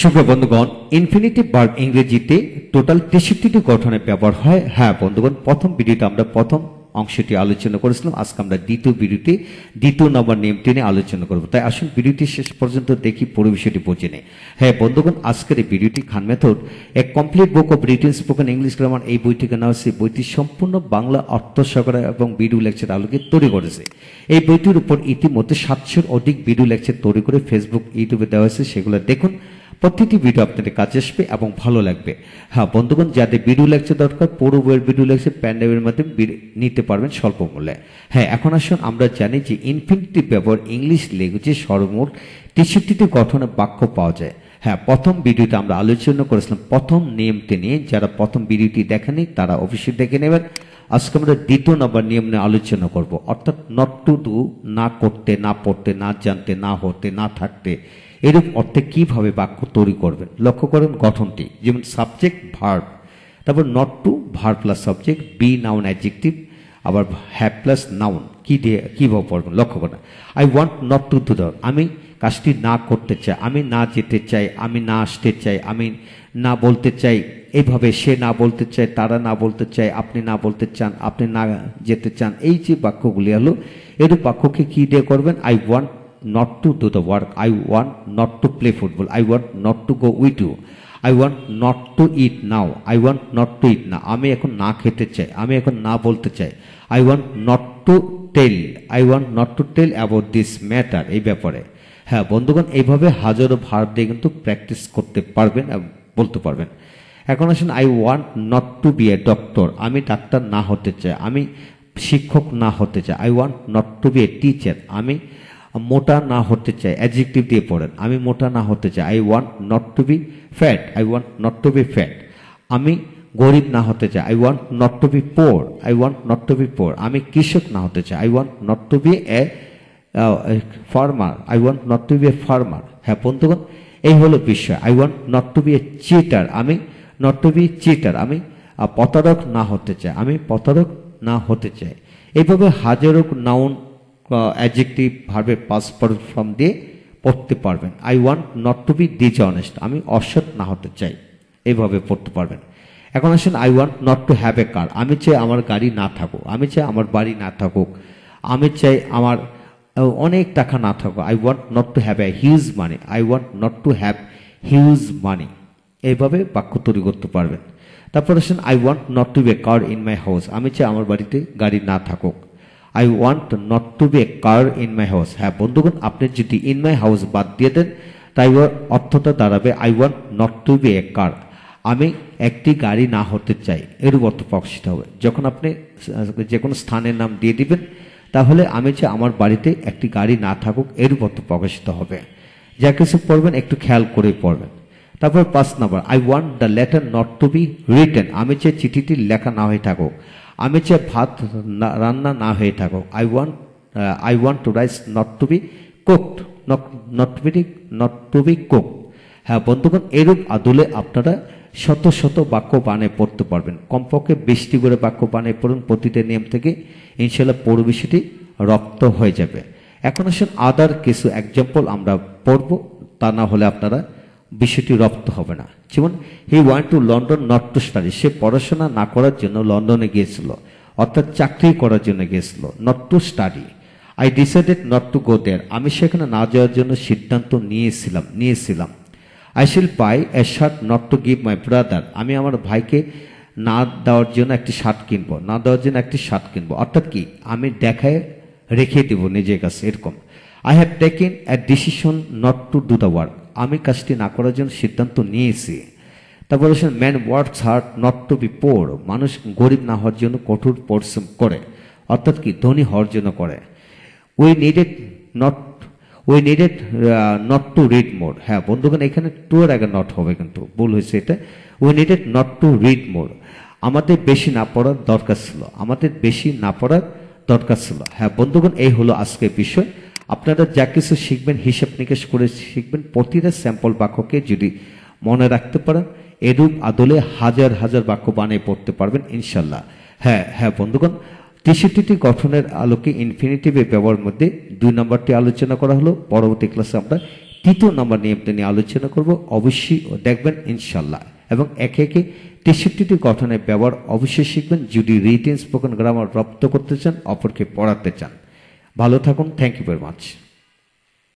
शुभ बंधुगण infinitive verb इंग्रेजीते total 63টি গঠনে ব্যবহার হয়। হ্যাঁ বন্ধুগণ, প্রথম ভিডিওতে আমরা প্রথম অংশটি আলোচনা করেছিলাম। আজকে আমরা দ্বিতীয় ভিডিওতে দ্বিতীয় নম্বর নিয়মটি নিয়ে আলোচনা করব। তাই আসুন ভিডিওটি শেষ পর্যন্ত দেখি, পুরো বিষয়টি বুঝে নেই। হ্যাঁ বন্ধুগণ, আজকের এই ভিডিওটি খান মেথড এ complete book of written spoken English grammar এই বইটিকে নেওয়া হয়েছে। বইটি সম্পূর্ণ বাংলা অর্থ সহকারে এবং ভিডিও লেকচার আলোকে তৈরি করেছে। এই বইটির উপর ইতিমধ্যে 700 অধিক ভিডিও লেকচার তৈরি করে ফেসবুক ইউটিউবে দেওয়া হয়েছে। সেগুলো দেখুন, প্রত্যেকটি ভিডিও আপনাদের কাছে আসবে এবং ভালো লাগবে। হ্যাঁ বন্ধুগণ, যাদের ভিডিও লেকচার দরকার পুরো বইয়ের ভিডিও লেকচার প্যান্ডেলের মাধ্যমে নিতে পারবেন স্বল্প মূল্যে। হ্যাঁ এখন আসুন, আমরা জানি যে ইনফিনিটিভ ব্যবহার ইংলিশ ল্যাঙ্গুয়েজে সর্বমোট 63টি গঠনের বাক্য পাওয়া যায়। হ্যাঁ প্রথম ভিডিওতে আমরা আলোচনা করেছিলাম প্রথম নিয়মটি নিয়ে। যারা প্রথম ভিডিওটি দেখেনি তারা অবশ্যই দেখে নেবেন। আজকে আমরা দ্বিতীয় নম্বর নিয়ম নিয়ে আলোচনা করব, অর্থাৎ নট টু ডু, না করতে, না পড়তে, না জানতে, না হতে, না থাকতে, এরূপ অর্থে কিভাবে বাক্য তৈরি করবেন। লক্ষ্য করেন গঠনটি, যেমন সাবজেক্ট ভার্ব, তারপর not to verb plus subject, be noun adjective, আবার হ্যাভ প্লাস নাউন। কি দিয়ে কীভাবে পড়বেন লক্ষ্য করেন। I want not to do that, আমি কাজটি না করতে চাই, আমি না যেতে চাই, আমি না আসতে চাই, আমি না বলতে চাই। এইভাবে সে না বলতে চায়, তারা না বলতে চায়, আপনি না বলতে চান, আপনি না যেতে চান। এই যে বাক্যগুলি হলো, এরূপ বাক্যকে কী দিয়ে করবেন। I want not to do the work, I want not to play football, I want not to go with you, I want not to eat now, I want not to eat now, আমি এখন না খেতে চাই, আমি এখন না বলতে চাই। I want not to tell, I want not to tell about this matter, এই ব্যাপারে। হ্যাঁ বন্ধুগণ, এইভাবে হাজারো ভার্ব দিয়ে কিন্তু প্র্যাকটিস করতে পারবেন এবং বলতে পারবেন। এখন আসেন, I want not to be a doctor, আমি ডাক্তার না হতে চাই, আমি শিক্ষক না হতে চাই। I want not to be a teacher, আমি মোটা না হতে চাই। অ্যাডজেক্টিভ দিয়ে পড়েন, আমি মোটা না হতে চাই। I want not to be fat, I want not to be fat, আমি গরিব না হতে চাই। I want not to be poor, I want not to be poor, আমি কৃষক না হতে চাই। I want not to be a farmer, I want not to be a farmer. হ্যাঁ বন্ধুগণ, এই হলো বিষয়। I want not to be a cheater, আমি নট টু বি চিটার, আমি প্রতারক না হতে চাই, আমি প্রতারক না হতে চাই। এইভাবে হাজারো নাউন অ্যাডজেক্টিভ ভার্বের past perfect form দিয়ে পড়তে পারবেন। I want not to be dishonest, আমি অসৎ না হতে চাই, এইভাবে পড়তে পারবেন। এখন আসেন, I want not to have a car, আমি চাই আমার গাড়ি না থাকুক, আমি চাই আমার বাড়ি না থাকুক, আমি চাই আমার অনেক টাকা না থাকুক। I want not to have a huge money, I want not to have huge money, এইভাবে বাক্য তৈরি করতে পারবেন। তারপর আসেন, I want not to be a car in my house, আমি চাই আমার বাড়িতে গাড়ি না থাকুক। I want not to be a car in my house. হ্যাঁ বন্ধুগণ, আপনি যদি in my house বাদ দিয়ে দেন তাই ওর অর্থটা দাঁড়াবে I want not to be a car, আমি একটি গাড়ি না হতে চাই, এর অর্থ প্রকাশিত হবে। যখন আপনি যে কোনো স্থানের নাম দিয়ে দিবেন তাহলে আমি চাই আমার বাড়িতে একটি গাড়ি না থাকুক, এর অর্থ প্রকাশিত হবে। যা কিছু পড়বেন একটু খেয়াল করে পড়বেন। তারপর 5 নম্বর, I want the letter not to be written, আমি চাই চিঠিটি লেখা না হয়ে থাকুক, আমি চাই ভাত রান্না না হয়ে থাকুক। I want to rice not to be cooked, not to be cook. হ্যাঁ বন্ধুগণ, এরূপ আদলে আপনারা শত শত বাক্য বানিয়ে পড়তে পারবেন। কমপক্ষে 20টি করে বাক্য বানিয়ে পড়ুন প্রতিটা নিয়ম থেকে, ইনশাল্লাহ পুরো বিষয়টি রপ্ত হয়ে যাবে। এখন আসুন আদার কিছু এক্সাম্পল আমরা পড়ব, তা না হলে আপনারা বিষয়টি রপ্ত হবে না। যেমন he want to London not to study, সে পড়াশোনা না করার জন্য লন্ডনে গিয়েছিল, অর্থাৎ চাকরি করার জন্য গিয়েছিল, not to study. I decided not to go there, আমি সেখানে না যাওয়ার জন্য সিদ্ধান্ত নিয়েছিলাম। I shall buy a shirt not to give my brother, আমি আমার ভাইকে না দেওয়ার জন্য একটি শার্ট কিনবো, অর্থাৎ কি আমি দেখায় রেখে দেব নিজের কাছে, এরকম। I have taken a decision not to do the work, আমি কাজটি না করার জন্য সিদ্ধান্ত নিয়েছি। তারপর আসেন man works hard not to be poor, মানুষ গরিব না হওয়ার জন্য কঠোর পরিশ্রম করে, অর্থাৎ কি ধনী হওয়ার জন্য করে। We needed not to read more. হ্যাঁ বন্ধুগণ, এখানে টু এর আগে নট হবে, কিন্তু ভুল হয়েছে এটা। We needed not to read more, আমাদের বেশি না পড়ার দরকার ছিল। হ্যাঁ বন্ধুগণ, এই হলো আজকের বিষয়। আপনারা যা কিছু শিখবেন হিসাব নিকেশ করে শিখবেন। প্রতিটা স্যাম্পল বাক্যকে যদি মনে রাখতে পারেন এরূপ আদলে হাজার হাজার বাক্য বানিয়ে পড়তে পারবেন ইনশাল্লাহ। হ্যাঁ বন্ধুগণ, 63টি গঠনের আলোকে ইনফিনিটিভের ব্যবহারের মধ্যে 2 নম্বরটি আলোচনা করা হলো। পরবর্তী ক্লাসে আমরা দ্বিতীয় নম্বর নিয়ে আপনি আলোচনা করব অবশ্যই দেখবেন ইনশাআল্লাহ এবং একে একে ৬৩টি গঠনের ব্যবহার অবশ্যই শিখবেন যদি রিটেন স্পোকেন গ্রামার রপ্ত করতে চান অপরকে পড়াতে চান ভালো থাকুন থ্যাংক ইউ ভেরি মাচ।